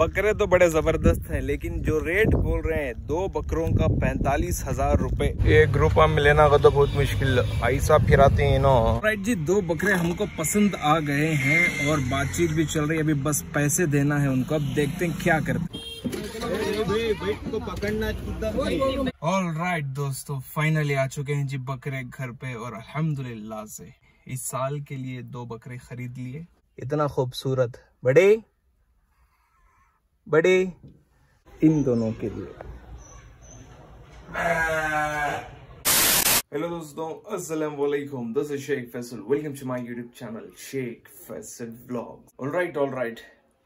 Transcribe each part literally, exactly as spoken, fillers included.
बकरे तो बड़े जबरदस्त हैं, लेकिन जो रेट बोल रहे हैं दो बकरों का पैंतालीस हजार रूपए एक रूपा में लेना का तो बहुत मुश्किल ऐसा फिराते हैं ना। राइट जी, दो बकरे हमको पसंद आ गए हैं और बातचीत भी चल रही है, अभी बस पैसे देना है उनको। अब देखते हैं क्या करते हैं। ऑल राइट दोस्तों, फाइनली आ चुके हैं जी बकरे घर पे और अल्हम्दुलिल्लाह से इस साल के लिए दो बकरे खरीद लिए। इतना खूबसूरत बड़े बड़े इन दोनों के लिए। हेलो दोस्तों, अस्सलाम वालेकुम, this is Sheikh Faisal, welcome to my YouTube channel Sheikh Faisal vlog. All right all right,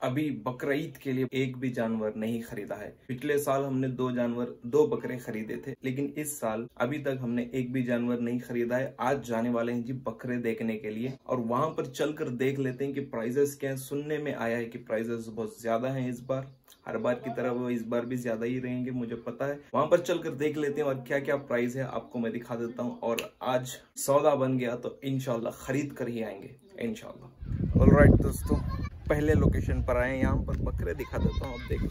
अभी बकरीद के लिए एक भी जानवर नहीं खरीदा है। पिछले साल हमने दो जानवर दो बकरे खरीदे थे, लेकिन इस साल अभी तक हमने एक भी जानवर नहीं खरीदा है। आज जाने वाले हैं जी बकरे देखने के लिए और वहां पर चलकर देख लेते हैं कि प्राइजेस क्या है। सुनने में आया है कि प्राइजेस बहुत ज्यादा हैं इस बार, हर बार की तरह वो इस बार भी ज्यादा ही रहेंगे, मुझे पता है। वहां पर चलकर देख लेते हैं और क्या क्या प्राइस है आपको मैं दिखा देता हूँ। और आज सौदा बन गया तो इंशाल्लाह खरीद कर ही आएंगे इंशाल्लाह। ऑलराइट दोस्तों, पहले लोकेशन पर आए, यहाँ पर बकरे दिखा देता हूँ, आप देख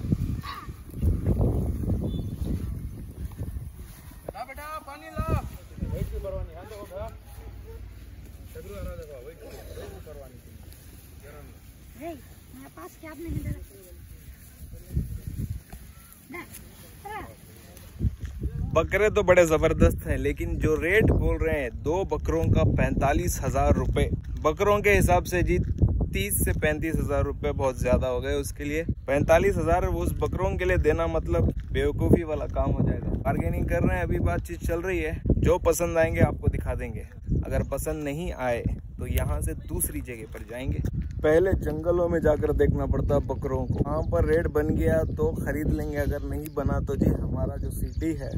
बकरे तो बड़े जबरदस्त हैं, लेकिन जो रेट बोल रहे हैं दो बकरों का पैंतालीस हजार रुपए। बकरों के हिसाब से जी तीस से पैंतीस हजार रुपये बहुत ज्यादा हो गए, उसके लिए पैंतालीस हजार उस बकरों के लिए देना मतलब बेवकूफी वाला काम हो जाएगा। बार्गेनिंग कर रहे हैं, अभी बातचीत चल रही है, जो पसंद आएंगे आपको दिखा देंगे, अगर पसंद नहीं आए तो यहाँ से दूसरी जगह पर जाएंगे। पहले जंगलों में जाकर देखना पड़ता बकरों को, वहाँ पर रेट बन गया तो खरीद लेंगे, अगर नहीं बना तो जी हमारा जो सिटी है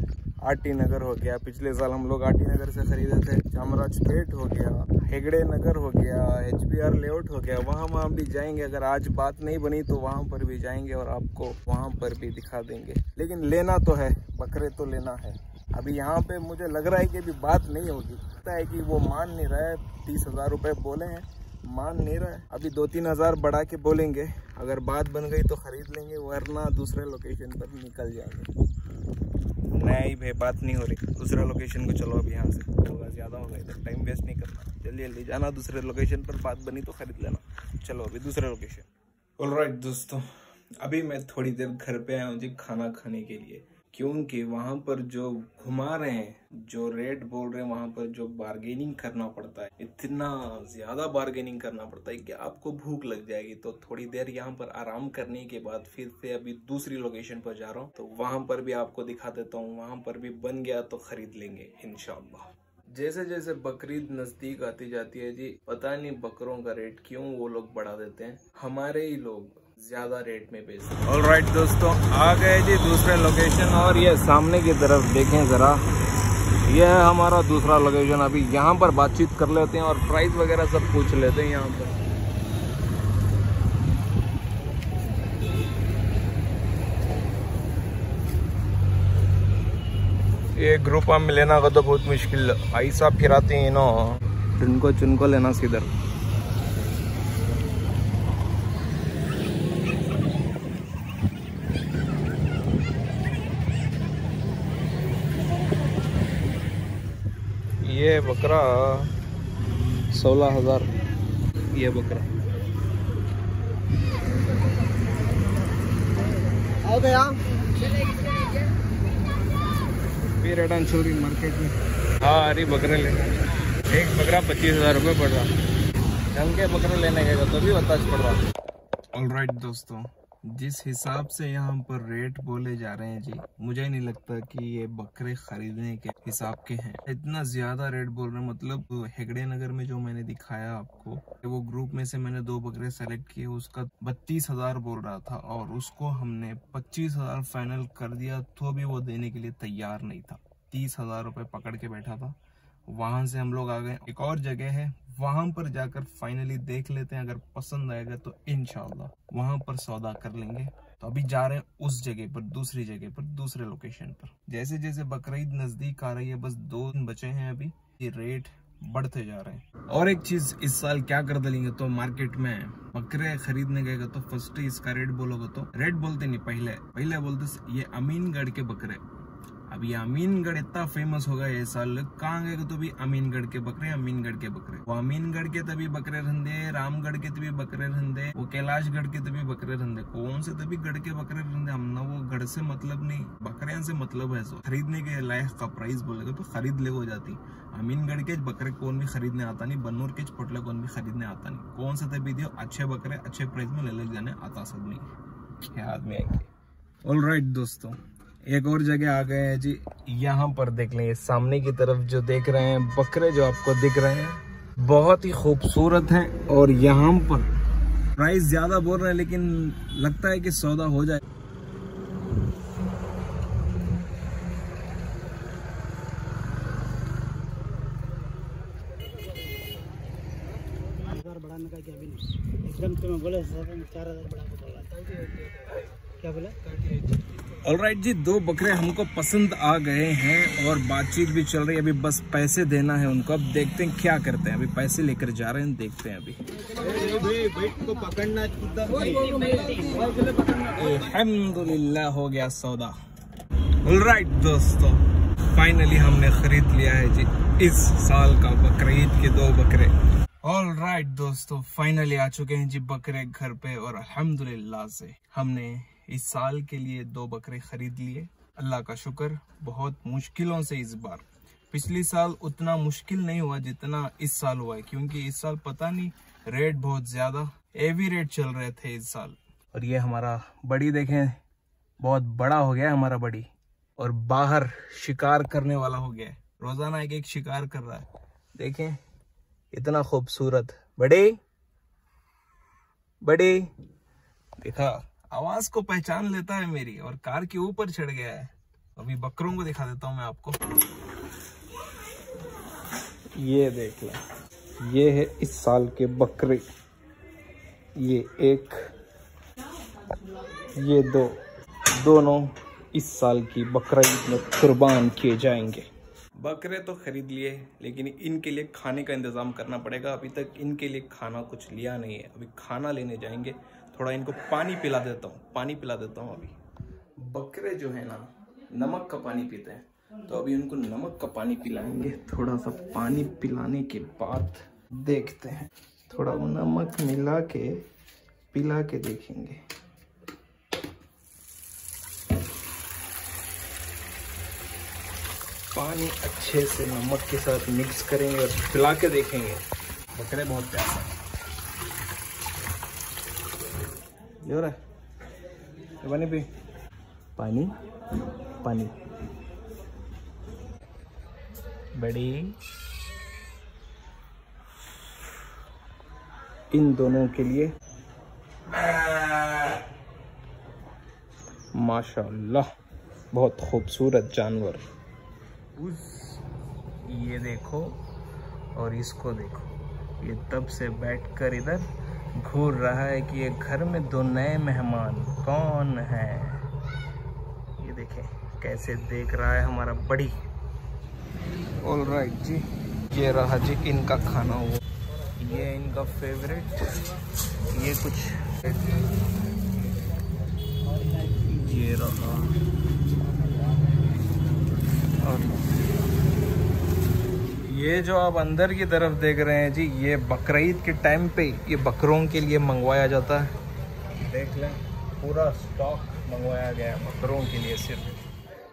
आर नगर हो गया, पिछले साल हम लोग आर नगर से खरीदे थे, जामराज गेट हो गया, हेगड़े नगर हो गया, एच लेआउट हो गया, वहाँ वहाँ भी जाएंगे। अगर आज बात नहीं बनी तो वहाँ पर भी जाएंगे और आपको वहाँ पर भी दिखा देंगे, लेकिन लेना तो है, बकरे तो लेना है। अभी यहाँ पे मुझे लग रहा है कि अभी बात नहीं होगी, लगता है कि वो मान नहीं रहा है, तीस हजार रुपये बोले हैं, मान नहीं रहा है, अभी दो तीन हजार बढ़ा के बोलेंगे, अगर बात बन गई तो खरीद लेंगे, वरना दूसरे लोकेशन पर निकल जाएंगे। नया ही भाई बात नहीं हो रही, दूसरा लोकेशन को चलो, अब यहाँ से होगा ज़्यादा होगा, इधर टाइम वेस्ट नहीं करना, जल्दी जल्दी जाना, दूसरे लोकेशन पर बात बनी तो खरीद लेना, चलो अभी दूसरा लोकेशन। ऑलराइट दोस्तों, अभी मैं थोड़ी देर घर पे आया हूँ जी खाना खाने के लिए, क्योंकि वहाँ पर जो घुमा रहे हैं, जो रेट बोल रहे हैं, वहाँ पर जो बार्गेनिंग करना पड़ता है, इतना ज़्यादा बार्गेनिंग करना पड़ता है कि आपको भूख लग जाएगी। तो थोड़ी देर यहाँ पर आराम करने के बाद फिर से अभी दूसरी लोकेशन पर जा रहा हूँ, तो वहाँ पर भी आपको दिखा देता हूँ, वहाँ पर भी बन गया तो खरीद लेंगे इंशाल्लाह। जैसे जैसे बकरीद नज़दीक आती जाती है जी, पता नहीं बकरों का रेट क्यों वो लोग बढ़ा देते हैं, हमारे ही लोग ज्यादा रेट में बेचते। ऑल राइट दोस्तों, आ गए जी दूसरे लोकेशन और ये सामने की तरफ देखें जरा, यह है हमारा दूसरा लोकेशन। अभी यहाँ पर बातचीत कर लेते हैं और प्राइस वगैरह सब पूछ लेते हैं यहाँ पर। ये ग्रुप में लेना का तो बहुत मुश्किल, ऐसा फिराते हैं ना, चुनको चुनको लेना सीधर। ये बकरा सोलह हजार, ये बकरा आओ गया रेडन चोरी मार्केट में। हाँ, अरे बकरे लेने एक बकरा पच्चीस हजार रुपये पड़ रहा, ढंग के बकरे लेने गए तो भी बताज पड़ रहा। ऑलराइट दोस्तों, जिस हिसाब से यहाँ पर रेट बोले जा रहे हैं जी, मुझे नहीं लगता कि ये बकरे खरीदने के हिसाब के हैं, इतना ज्यादा रेट बोल रहे हैं। मतलब हेगड़े नगर में जो मैंने दिखाया आपको, वो ग्रुप में से मैंने दो बकरे सेलेक्ट किए, उसका बत्तीस हजार बोल रहा था और उसको हमने पच्चीस हजार फाइनल कर दिया, तो भी वो देने के लिए तैयार नहीं था, तीस हजार रुपये पकड़ के बैठा था। वहां से हम लोग आ गए, एक और जगह है वहां पर जाकर फाइनली देख लेते हैं, अगर पसंद आएगा तो इंशाल्लाह वहां पर सौदा कर लेंगे। तो अभी जा रहे हैं उस जगह पर, दूसरी जगह पर, दूसरे लोकेशन पर। जैसे जैसे बकरीद नजदीक आ रही है, बस दो दिन बचे हैं अभी, ये रेट बढ़ते जा रहे हैं। और एक चीज इस साल क्या कर देंगे तो मार्केट में बकरे खरीदने गएगा तो फर्स्ट इसका रेट बोलोगे तो रेट बोलते नहीं, पहले पहले बोलते ये अमीनगढ़ के बकरे। अब ये अमीनगढ़ इतना फेमस होगा ये साल, कहाँ गएगा तो भी अमीनगढ़ के बकरे अमीनगढ़ के बकरे। वो अमीनगढ़ के तभी बकरे रंधे, रामगढ़ के तभी बकरे रंधे, वो कैलाशगढ़ के तभी बकरे रंधे, कौन से तभी गढ़ के बकरे रंधे। हमने वो गढ़ से मतलब नहीं, बकरे से मतलब है। सो खरीदने के लायक का प्राइस बोलेगा तो खरीद ले हो जाती। अमीनगढ़ के बकरे कौन भी खरीदने आता नहीं, बनोर के पोटला कौन भी खरीदने आता नहीं, कौन से तभी दियो अच्छे बकरे अच्छे प्राइस में ले ले जाने आता सब नहीं, क्या आदमी आएंगे। ऑलराइट दोस्तों, एक और जगह आ गए हैं जी। यहाँ पर देख लें, सामने की तरफ जो देख रहे हैं बकरे जो आपको दिख रहे हैं बहुत ही खूबसूरत हैं। और यहाँ पर प्राइस ज्यादा बोल रहे हैं लेकिन लगता है कि सौदा हो जाए। क्या बोला? ऑलराइट जी, दो बकरे हमको पसंद आ गए हैं और बातचीत भी चल रही है, अभी बस पैसे देना है उनको। अब देखते हैं क्या करते हैं, अभी पैसे लेकर जा रहे हैं, देखते हैं। अभी अल्हम्दुलिल्लाह हो गया सौदा। ऑलराइट दोस्तों, फाइनली हमने खरीद लिया है जी इस साल का बकरीद के दो बकरे। ऑलराइट दोस्तों, फाइनली आ चुके हैं जी बकरे घर पे और अल्हम्दुलिल्लाह से हमने इस साल के लिए दो बकरे खरीद लिए। अल्लाह का शुक्र, बहुत मुश्किलों से इस बार। पिछले साल उतना मुश्किल नहीं हुआ जितना इस साल हुआ है, क्योंकि इस साल पता नहीं रेट बहुत ज्यादा हेवी रेट चल रहे थे इस साल। और ये हमारा बड़ी देखें, बहुत बड़ा हो गया हमारा बड़ी और बाहर शिकार करने वाला हो गया है, रोजाना एक एक शिकार कर रहा है। देखें इतना खूबसूरत बड़े बड़े, देखा आवाज को पहचान लेता है मेरी और कार के ऊपर चढ़ गया है। अभी बकरों को दिखा देता हूँ मैं आपको, ये देख लें, ये है इस साल के बकरे। ये एक, ये दो, दोनों इस साल की बकरीद में कुर्बान किए जाएंगे। बकरे तो खरीद लिए लेकिन इनके लिए खाने का इंतज़ाम करना पड़ेगा। अभी तक इनके लिए खाना कुछ लिया नहीं है, अभी खाना लेने जाएंगे। थोड़ा इनको पानी पिला देता हूँ, पानी पिला देता हूँ। अभी बकरे जो है ना नमक का पानी पीते हैं, तो अभी उनको नमक का पानी पिलाएंगे। थोड़ा सा पानी पिलाने के बाद देखते हैं, थोड़ा वो नमक मिला के पिला के देखेंगे। पानी अच्छे से नमक के साथ मिक्स करेंगे और पिला के देखेंगे। बकरे बहुत प्यासा है। ये हो रहा है पानी पी, पानी पानी। बड़ी इन दोनों के लिए माशाल्लाह बहुत खूबसूरत जानवर। उस ये देखो और इसको देखो, ये तब से बैठकर इधर घूर रहा है कि ये घर में दो नए मेहमान कौन हैं। ये देखें कैसे देख रहा है हमारा बड़ी। ऑलराइट जी, ये रहा जी इनका खाना हुआ, ये इनका फेवरेट। ये कुछ ये रहा और ये जो आप अंदर की तरफ देख रहे हैं जी, ये बकरीद के टाइम पे ये बकरों के लिए मंगवाया जाता है। देख लें पूरा स्टॉक मंगवाया गया है बकरों के लिए। सिर्फ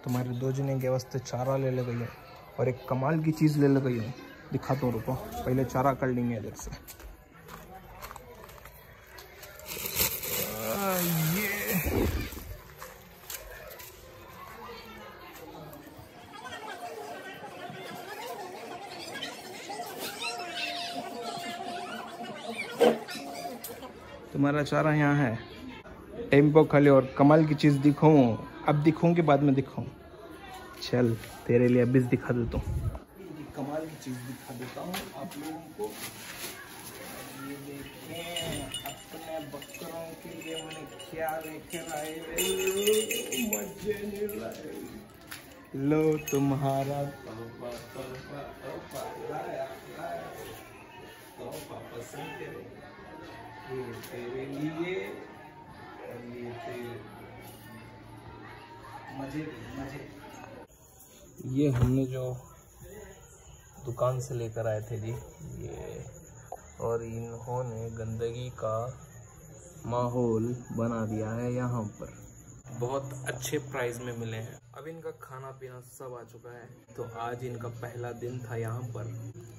तुम्हारे दो जने के वास्ते चारा ले ले गई है और एक कमाल की चीज़ ले ले गई है, दिखा तो रुको, पहले चारा कर लेंगे इधर से। आ, ये तुम्हारा चारा यहाँ है। टेम्पो खाली और कमाल की चीज़ दिखाऊँ, अब दिखाऊँ कि बाद में दिखाऊँ? चल तेरे लिए अभी दिखा देता हूँ, कमाल की चीज़ दिखा देता हूँ आप लोगों को। ये देखें अपने बकरों के लिए मैंने क्या लेकर आए। लो तुम्हारा पसंद करे ये तेरे लिए और ये तेरे मजे मजे। ये हमने जो दुकान से लेकर आए थे जी ये, और इन्होंने गंदगी का माहौल बना दिया है यहाँ पर। बहुत अच्छे प्राइस में मिले हैं। अब इनका खाना पीना सब आ चुका है, तो आज इनका पहला दिन था यहाँ पर।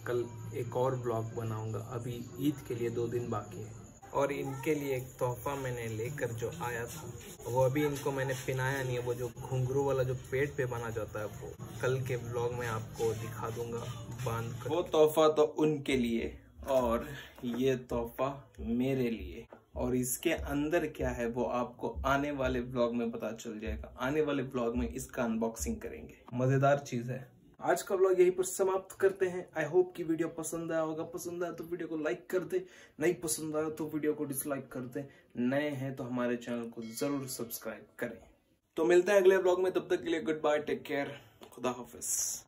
कल एक और ब्लॉग बनाऊंगा, अभी ईद के लिए दो दिन बाकी है। और इनके लिए एक तोहफा मैंने लेकर जो आया था वो अभी इनको मैंने पहनाया नहीं है। वो जो घुंघरू वाला जो पेट पे बना जाता है वो कल के ब्लॉग में आपको दिखा दूंगा बांध कर। वो तोहफा तो उनके लिए और ये तोहफा मेरे लिए, और इसके अंदर क्या है वो आपको आने वाले ब्लॉग में पता चल जाएगा। आने वाले ब्लॉग में इसका अनबॉक्सिंग करेंगे, मजेदार चीज है। आज का ब्लॉग यहीं पर समाप्त करते हैं। आई होप कि वीडियो पसंद आया होगा। पसंद आया तो वीडियो को लाइक कर दे, नहीं पसंद आया तो वीडियो को डिसलाइक कर दे। नए हैं तो हमारे चैनल को जरूर सब्सक्राइब करें। तो मिलते हैं अगले ब्लॉग में, तब तक के लिए गुड बाय, टेक केयर, खुदा हाफिज।